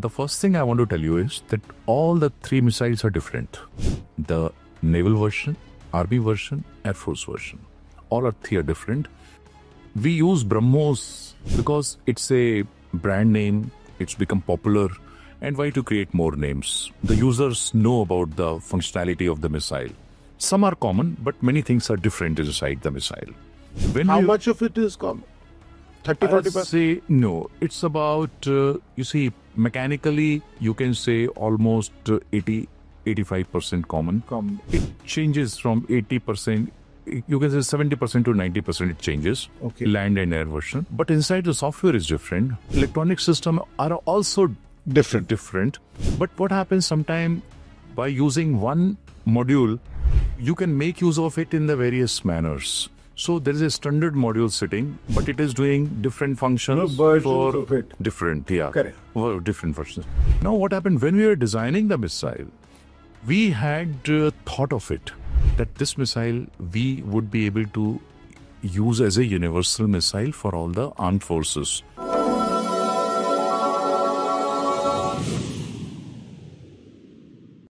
The first thing I want to tell you is that all the three missiles are different. The naval version, army version, air force version. All are three are different. We use BrahMos because it's a brand name, it's become popular, and why to create more names? The users know about the functionality of the missile. Some are common, but many things are different inside the missile. How much of it is common? 30-40%? Say no, it's about, you see, mechanically, you can say almost 80-85% common. It changes from 80%, you can say 70% to 90% it changes, land and air version. But inside the software is different. Electronic systems are also different. But what happens sometimes by using one module, you can make use of it in the various manners. So there is a standard module sitting, but it is doing different functions for different, different functions. Now what happened when we were designing the missile, we had thought of it that this missile we would be able to use as a universal missile for all the armed forces.